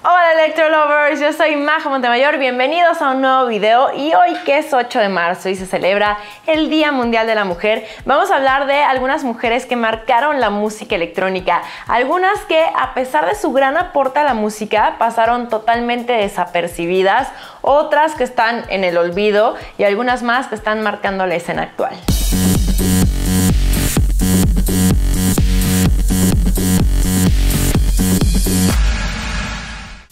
Hola Electro Lovers, yo soy Majo Montemayor, bienvenidos a un nuevo video y hoy que es 8 de marzo y se celebra el Día Mundial de la Mujer, vamos a hablar de algunas mujeres que marcaron la música electrónica, algunas que a pesar de su gran aporte a la música pasaron totalmente desapercibidas, otras que están en el olvido y algunas más que están marcando la escena actual.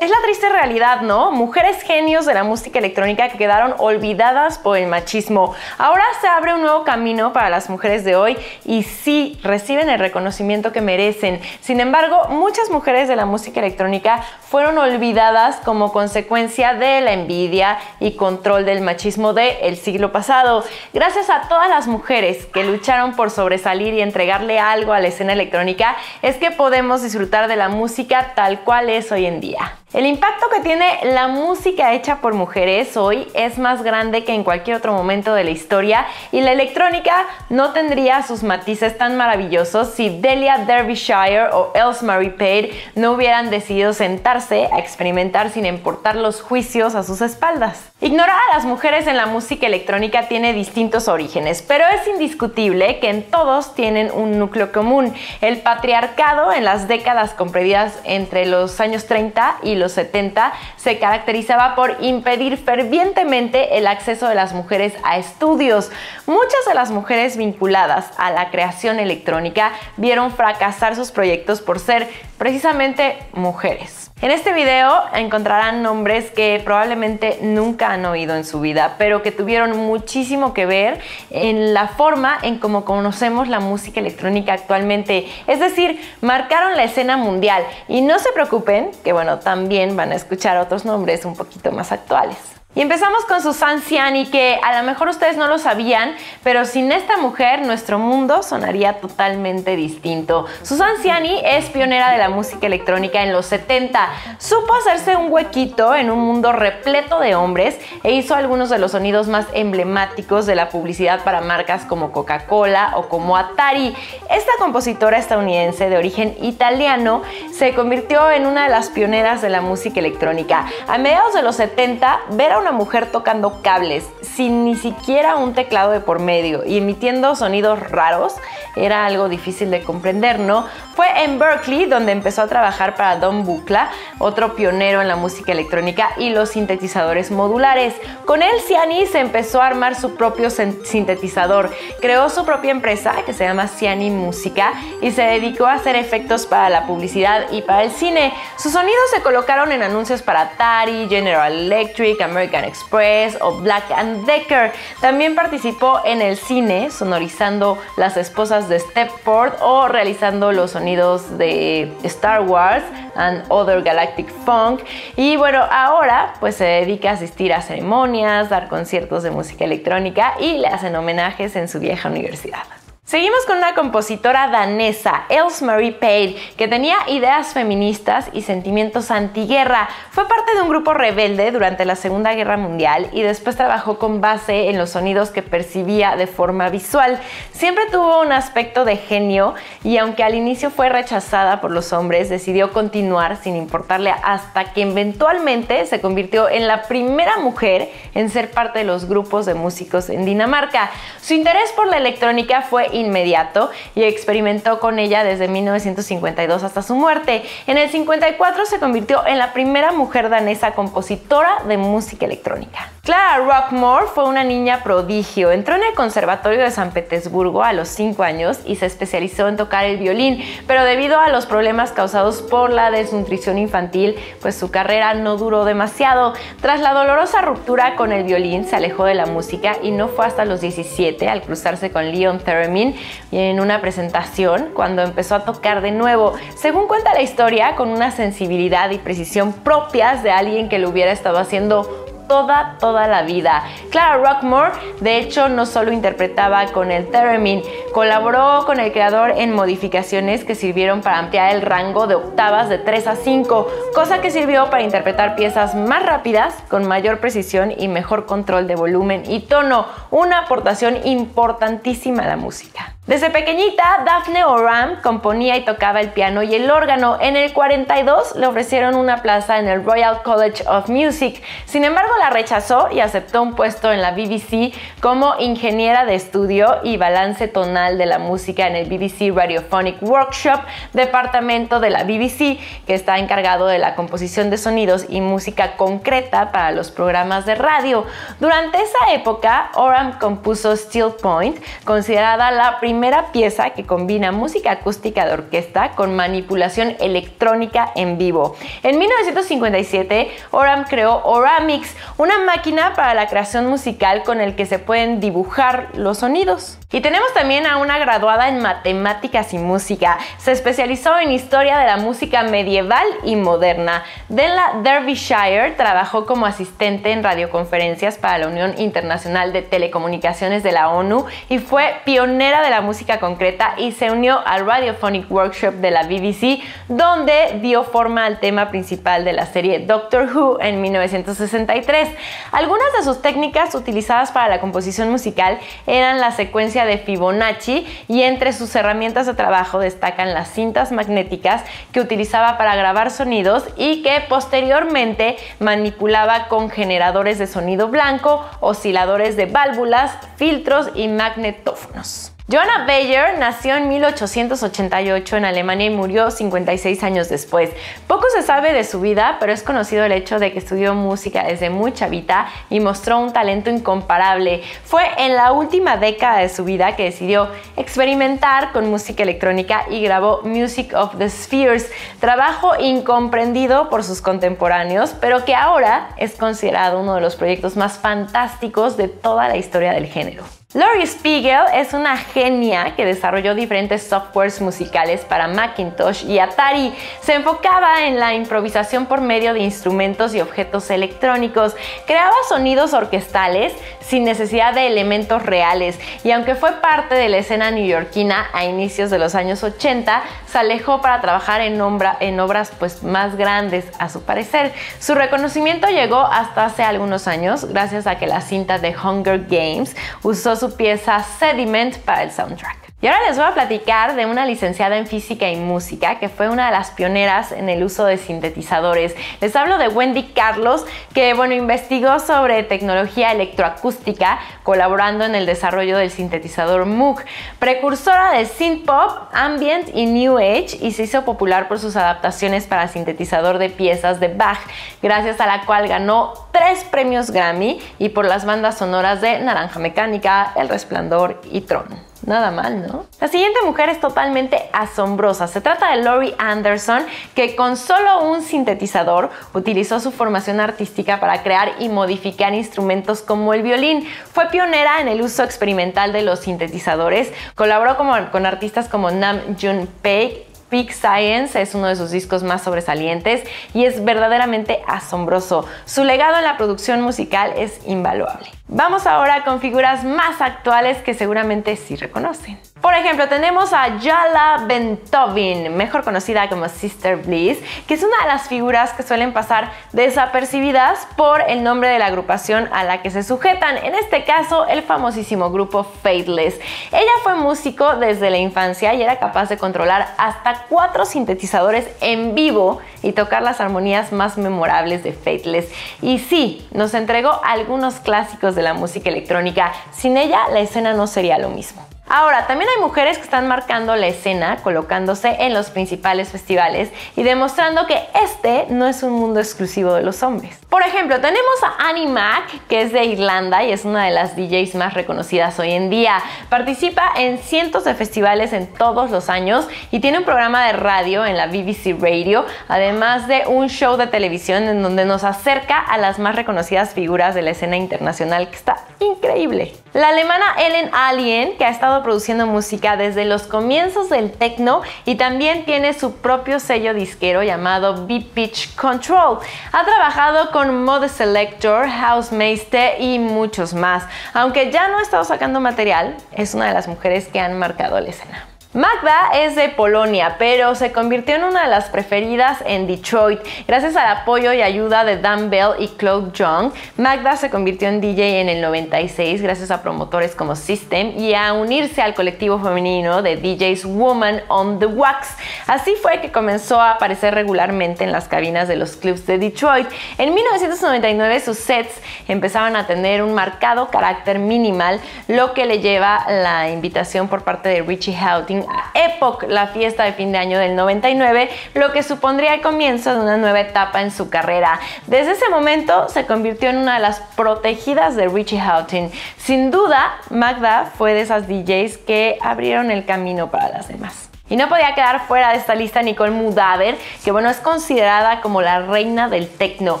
Es la triste realidad, ¿no? Mujeres genios de la música electrónica que quedaron olvidadas por el machismo. Ahora se abre un nuevo camino para las mujeres de hoy y sí, reciben el reconocimiento que merecen. Sin embargo, muchas mujeres de la música electrónica fueron olvidadas como consecuencia de la envidia y control del machismo del siglo pasado. Gracias a todas las mujeres que lucharon por sobresalir y entregarle algo a la escena electrónica, es que podemos disfrutar de la música tal cual es hoy en día. El impacto que tiene la música hecha por mujeres hoy es más grande que en cualquier otro momento de la historia y la electrónica no tendría sus matices tan maravillosos si Delia Derbyshire o Else Marie Hals no hubieran decidido sentarse a experimentar sin importar los juicios a sus espaldas. Ignorar a las mujeres en la música electrónica tiene distintos orígenes, pero es indiscutible que en todos tienen un núcleo común, el patriarcado en las décadas comprendidas entre los años 30 y los 70 se caracterizaba por impedir fervientemente el acceso de las mujeres a estudios. Muchas de las mujeres vinculadas a la creación electrónica vieron fracasar sus proyectos por ser precisamente mujeres. En este video encontrarán nombres que probablemente nunca han oído en su vida, pero que tuvieron muchísimo que ver en la forma en cómo conocemos la música electrónica actualmente. Es decir, marcaron la escena mundial. Y no se preocupen, que bueno, también van a escuchar otros nombres un poquito más actuales. Y empezamos con Suzanne Ciani, que a lo mejor ustedes no lo sabían, pero sin esta mujer nuestro mundo sonaría totalmente distinto. Suzanne Ciani es pionera de la música electrónica en los 70. Supo hacerse un huequito en un mundo repleto de hombres e hizo algunos de los sonidos más emblemáticos de la publicidad para marcas como Coca-Cola o como Atari. Esta compositora estadounidense de origen italiano se convirtió en una de las pioneras de la música electrónica. A mediados de los 70, ver a una mujer tocando cables sin ni siquiera un teclado de por medio y emitiendo sonidos raros era algo difícil de comprender, ¿no? Fue en Berkeley donde empezó a trabajar para Don Buchla, otro pionero en la música electrónica y los sintetizadores modulares. Con él, Ciani se empezó a armar su propio sintetizador, creó su propia empresa que se llama Ciani Música y se dedicó a hacer efectos para la publicidad y para el cine. Sus sonidos se colocaron en anuncios para Atari, General Electric, American Express o Black and Decker. También participó en el cine sonorizando las esposas de Stepford o realizando los sonidos de Star Wars and Other Galactic Funk. Y bueno, ahora pues se dedica a asistir a ceremonias, dar conciertos de música electrónica y le hacen homenajes en su vieja universidad. Seguimos con una compositora danesa, Else Marie Hals, que tenía ideas feministas y sentimientos antiguerra. Fue parte de un grupo rebelde durante la Segunda Guerra Mundial y después trabajó con base en los sonidos que percibía de forma visual. Siempre tuvo un aspecto de genio y aunque al inicio fue rechazada por los hombres, decidió continuar sin importarle hasta que eventualmente se convirtió en la primera mujer en ser parte de los grupos de músicos en Dinamarca. Su interés por la electrónica fue inmediato y experimentó con ella desde 1952 hasta su muerte. En el 54 se convirtió en la primera mujer danesa compositora de música electrónica. Clara Rockmore fue una niña prodigio. Entró en el Conservatorio de San Petersburgo a los 5 años y se especializó en tocar el violín, pero debido a los problemas causados por la desnutrición infantil, pues su carrera no duró demasiado. Tras la dolorosa ruptura con el violín, se alejó de la música y no fue hasta los 17 al cruzarse con Leon Theremin en una presentación cuando empezó a tocar de nuevo. Según cuenta la historia, con una sensibilidad y precisión propias de alguien que lo hubiera estado haciendo toda la vida. Clara Rockmore, de hecho, no solo interpretaba con el theremin, colaboró con el creador en modificaciones que sirvieron para ampliar el rango de octavas de 3 a 5, cosa que sirvió para interpretar piezas más rápidas, con mayor precisión y mejor control de volumen y tono, una aportación importantísima a la música. Desde pequeñita, Daphne Oram componía y tocaba el piano y el órgano. En el 42 le ofrecieron una plaza en el Royal College of Music. Sin embargo, la rechazó y aceptó un puesto en la BBC como ingeniera de estudio y balance tonal de la música en el BBC Radiophonic Workshop, departamento de la BBC, que está encargado de la composición de sonidos y música concreta para los programas de radio. Durante esa época, Oram compuso Still Point, considerada la primera pieza que combina música acústica de orquesta con manipulación electrónica en vivo. En 1957, Oram creó Oramix, una máquina para la creación musical con el que se pueden dibujar los sonidos. Y tenemos también a una graduada en matemáticas y música. Se especializó en historia de la música medieval y moderna. Delia Derbyshire trabajó como asistente en radioconferencias para la Unión Internacional de Telecomunicaciones de la ONU y fue pionera de la música concreta y se unió al Radiophonic Workshop de la BBC, donde dio forma al tema principal de la serie Doctor Who en 1963. Algunas de sus técnicas utilizadas para la composición musical eran la secuencia de Fibonacci, y entre sus herramientas de trabajo destacan las cintas magnéticas que utilizaba para grabar sonidos y que posteriormente manipulaba con generadores de sonido blanco, osciladores de válvulas, filtros y magnetófonos. Johanna Beyer nació en 1888 en Alemania y murió 56 años después. Poco se sabe de su vida, pero es conocido el hecho de que estudió música desde muy chavita y mostró un talento incomparable. Fue en la última década de su vida que decidió experimentar con música electrónica y grabó Music of the Spheres, trabajo incomprendido por sus contemporáneos, pero que ahora es considerado uno de los proyectos más fantásticos de toda la historia del género. Laurie Spiegel es una genia que desarrolló diferentes softwares musicales para Macintosh y Atari. Se enfocaba en la improvisación por medio de instrumentos y objetos electrónicos. Creaba sonidos orquestales sin necesidad de elementos reales, y aunque fue parte de la escena neoyorquina a inicios de los años 80, se alejó para trabajar en obras más grandes a su parecer. Su reconocimiento llegó hasta hace algunos años gracias a que la cinta de Hunger Games usó su pieza Sediment para el soundtrack. Y ahora les voy a platicar de una licenciada en física y música que fue una de las pioneras en el uso de sintetizadores. Les hablo de Wendy Carlos, que investigó sobre tecnología electroacústica colaborando en el desarrollo del sintetizador Moog, precursora del synth pop, ambient y new age, y se hizo popular por sus adaptaciones para sintetizador de piezas de Bach, gracias a la cual ganó 3 premios Grammy y por las bandas sonoras de Naranja Mecánica, El Resplandor y Tron. Nada mal, ¿no? La siguiente mujer es totalmente asombrosa. Se trata de Laurie Anderson, que con solo un sintetizador utilizó su formación artística para crear y modificar instrumentos como el violín. Fue pionera en el uso experimental de los sintetizadores. Colaboró con artistas como Nam June Paik. Peak Science es uno de sus discos más sobresalientes y es verdaderamente asombroso. Su legado en la producción musical es invaluable. Vamos ahora con figuras más actuales que seguramente sí reconocen. Por ejemplo, tenemos a Jala Bentovin, mejor conocida como Sister Bliss, que es una de las figuras que suelen pasar desapercibidas por el nombre de la agrupación a la que se sujetan, en este caso el famosísimo grupo Faithless. Ella fue músico desde la infancia y era capaz de controlar hasta 4 sintetizadores en vivo y tocar las armonías más memorables de Faithless. Y sí, nos entregó algunos clásicos de la música electrónica. Sin ella, la escena no sería lo mismo. Ahora, también hay mujeres que están marcando la escena, colocándose en los principales festivales y demostrando que este no es un mundo exclusivo de los hombres. Por ejemplo, tenemos a Annie Mac, que es de Irlanda y es una de las DJs más reconocidas hoy en día. Participa en cientos de festivales en todos los años y tiene un programa de radio en la BBC Radio, además de un show de televisión en donde nos acerca a las más reconocidas figuras de la escena internacional, que está increíble. La alemana Ellen Alien, que ha estado produciendo música desde los comienzos del techno y también tiene su propio sello disquero llamado B-Pitch Control. Ha trabajado con Mode Selector, Housemaster y muchos más. Aunque ya no ha estado sacando material, es una de las mujeres que han marcado la escena. Magda es de Polonia, pero se convirtió en una de las preferidas en Detroit. Gracias al apoyo y ayuda de Dan Bell y Claude Young, Magda se convirtió en DJ en el 96 gracias a promotores como System y a unirse al colectivo femenino de DJs Woman on the Wax. Así fue que comenzó a aparecer regularmente en las cabinas de los clubs de Detroit. En 1999 sus sets empezaban a tener un marcado carácter minimal, lo que le lleva la invitación por parte de Richie Hawtin a Epoch, la fiesta de fin de año del 99, lo que supondría el comienzo de una nueva etapa en su carrera. Desde ese momento se convirtió en una de las protegidas de Richie Hawtin. Sin duda, Magda fue de esas DJs que abrieron el camino para las demás. Y no podía quedar fuera de esta lista Nicole Mudaber, que bueno, es considerada como la reina del techno.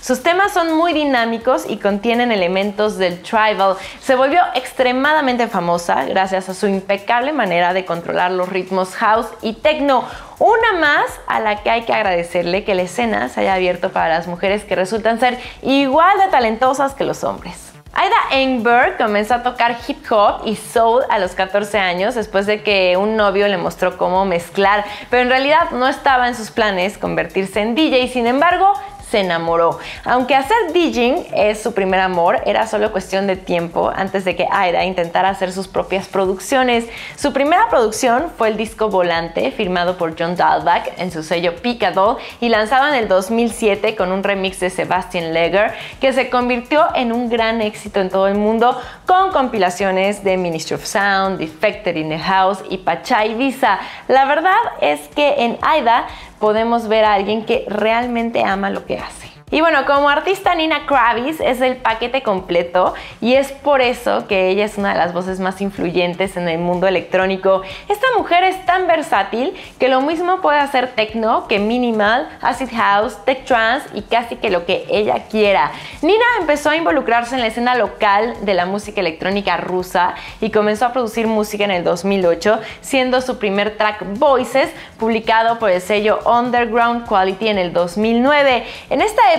Sus temas son muy dinámicos y contienen elementos del tribal. Se volvió extremadamente famosa gracias a su impecable manera de controlar los ritmos house y techno. Una más a la que hay que agradecerle que la escena se haya abierto para las mujeres que resultan ser igual de talentosas que los hombres. Aida Engberg comenzó a tocar hip hop y soul a los 14 años después de que un novio le mostró cómo mezclar, pero en realidad no estaba en sus planes convertirse en DJ. Sin embargo, se enamoró. Aunque hacer DJing es su primer amor, era solo cuestión de tiempo antes de que Aida intentara hacer sus propias producciones. Su primera producción fue el disco Volante, firmado por John Dalbach en su sello Picador y lanzado en el 2007 con un remix de Sebastian Legger, que se convirtió en un gran éxito en todo el mundo con compilaciones de Ministry of Sound, Defected in the House y Pacha Ibiza. La verdad es que en Aida podemos ver a alguien que realmente ama lo que hace. Y bueno, como artista, Nina Kravis es el paquete completo y es por eso que ella es una de las voces más influyentes en el mundo electrónico. Esta mujer es tan versátil que lo mismo puede hacer techno que minimal, acid house, tech trance y casi que lo que ella quiera. Nina empezó a involucrarse en la escena local de la música electrónica rusa y comenzó a producir música en el 2008, siendo su primer track Voices, publicado por el sello Underground Quality en el 2009. En esta época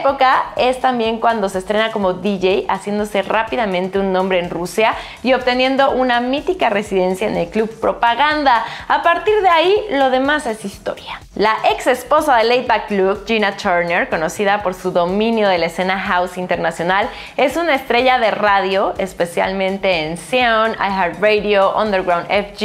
es también cuando se estrena como DJ, haciéndose rápidamente un nombre en Rusia y obteniendo una mítica residencia en el club Propaganda. A partir de ahí, lo demás es historia. La ex esposa de Laid Back Luke, Gina Turner, conocida por su dominio de la escena house internacional, es una estrella de radio, especialmente en Xeon, iHeartRadio, Underground FG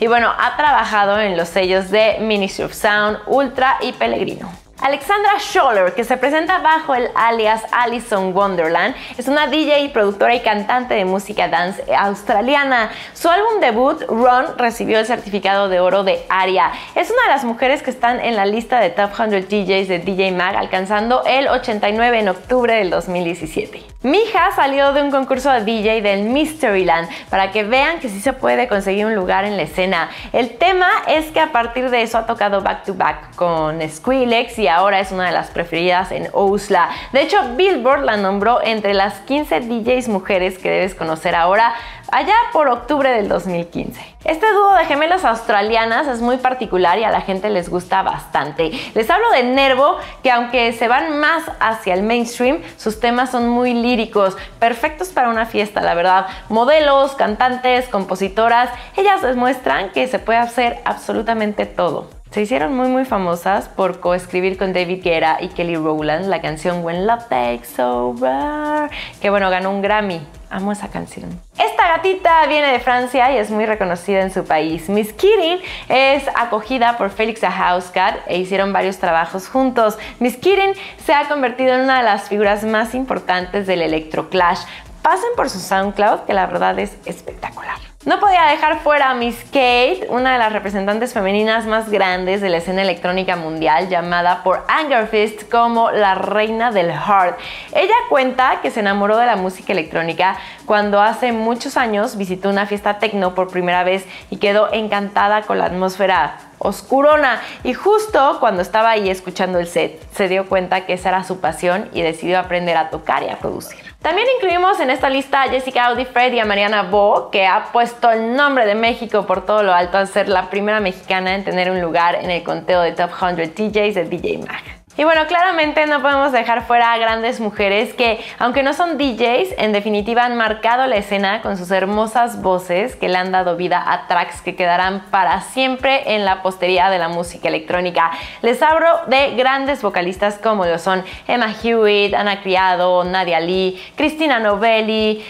y bueno, ha trabajado en los sellos de Ministry of Sound, Ultra y Pellegrino. Alexandra Scholler, que se presenta bajo el alias Alison Wonderland, es una DJ, productora y cantante de música dance australiana. Su álbum debut, Run, recibió el certificado de oro de ARIA. Es una de las mujeres que están en la lista de Top 100 DJs de DJ Mag, alcanzando el 89 en octubre del 2017. Mi hija salió de un concurso de DJ del Mysteryland, para que vean que sí se puede conseguir un lugar en la escena. El tema es que a partir de eso ha tocado back to back con Skrillex y ahora es una de las preferidas en Oslo. De hecho, Billboard la nombró entre las 15 DJs mujeres que debes conocer ahora, allá por octubre del 2015. Este dúo de gemelas australianas es muy particular y a la gente les gusta bastante. Les hablo de Nervo, que aunque se van más hacia el mainstream, sus temas son muy líricos, perfectos para una fiesta, la verdad. Modelos, cantantes, compositoras, ellas demuestran que se puede hacer absolutamente todo. Se hicieron muy famosas por coescribir con David Guetta y Kelly Rowland la canción When Love Takes Over, que bueno, ganó un Grammy. Amo esa canción. Esta gatita viene de Francia y es muy reconocida en su país. Miss Keating es acogida por Felix the House Cat e hicieron varios trabajos juntos. Miss Keating se ha convertido en una de las figuras más importantes del electroclash. Pasen por su SoundCloud, que la verdad es espectacular. No podía dejar fuera a Miss Kate, una de las representantes femeninas más grandes de la escena electrónica mundial, llamada por Angerfist como la reina del hard. Ella cuenta que se enamoró de la música electrónica cuando hace muchos años visitó una fiesta techno por primera vez y quedó encantada con la atmósfera oscurona, y justo cuando estaba ahí escuchando el set se dio cuenta que esa era su pasión y decidió aprender a tocar y a producir. También incluimos en esta lista a Jessica Audifred y a Mariana Bo, que ha puesto el nombre de México por todo lo alto al ser la primera mexicana en tener un lugar en el conteo de Top 100 DJs de DJ Mag. Y bueno, claramente no podemos dejar fuera a grandes mujeres que, aunque no son DJs, en definitiva han marcado la escena con sus hermosas voces que le han dado vida a tracks que quedarán para siempre en la postería de la música electrónica. Les hablo de grandes vocalistas como lo son Emma Hewitt, Ana Criado, Nadia Lee, Cristina Novelli,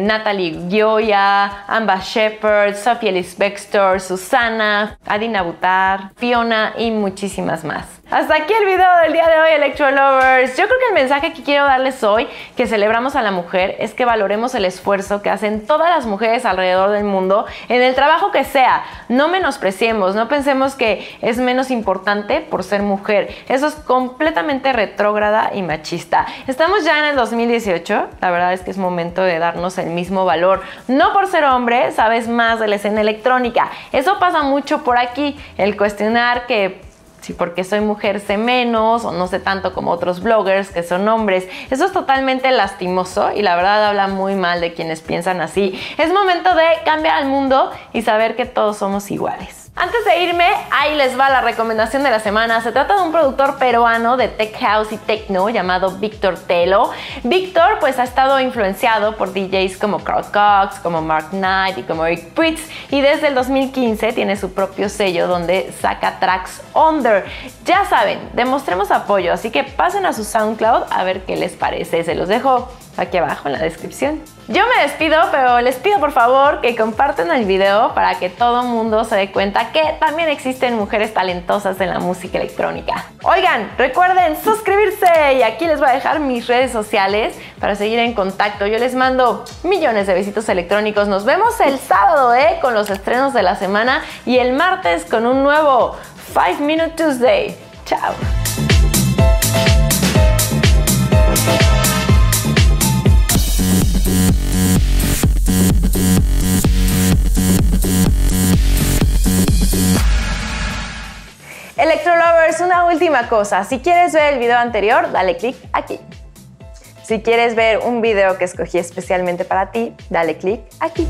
Natalie Gioia, Amba Shepherd, Sophie Ellis Bextor, Susana, Adina Butar, Fiona y muchísimas más. Hasta aquí el video del día de hoy, Electro Lovers. Yo creo que el mensaje que quiero darles hoy, que celebramos a la mujer, es que valoremos el esfuerzo que hacen todas las mujeres alrededor del mundo en el trabajo que sea. No menospreciemos, no pensemos que es menos importante por ser mujer. Eso es completamente retrógrada y machista. Estamos ya en el 2018, la verdad es que es momento de darnos el mismo valor. No por ser hombre sabes más de la escena electrónica. Eso pasa mucho por aquí, el cuestionar que si porque soy mujer sé menos o no sé tanto como otros bloggers que son hombres. Eso es totalmente lastimoso y la verdad habla muy mal de quienes piensan así. Es momento de cambiar al mundo y saber que todos somos iguales. Antes de irme, ahí les va la recomendación de la semana. Se trata de un productor peruano de Tech House y Techno llamado Víctor Telo. Víctor pues ha estado influenciado por DJs como Carl Cox, como Mark Knight y como Eric Pritz, y desde el 2015 tiene su propio sello donde saca tracks under. Ya saben, demostremos apoyo, así que pasen a su SoundCloud a ver qué les parece. Se los dejo aquí abajo en la descripción. Yo me despido, pero les pido por favor que compartan el video para que todo mundo se dé cuenta que también existen mujeres talentosas en la música electrónica. Oigan, recuerden suscribirse y aquí les voy a dejar mis redes sociales para seguir en contacto. Yo les mando millones de besitos electrónicos. Nos vemos el sábado con los estrenos de la semana y el martes con un nuevo 5 Minute Tuesday. Chao. Electro Lovers, una última cosa. Si quieres ver el video anterior, dale clic aquí. Si quieres ver un video que escogí especialmente para ti, dale clic aquí.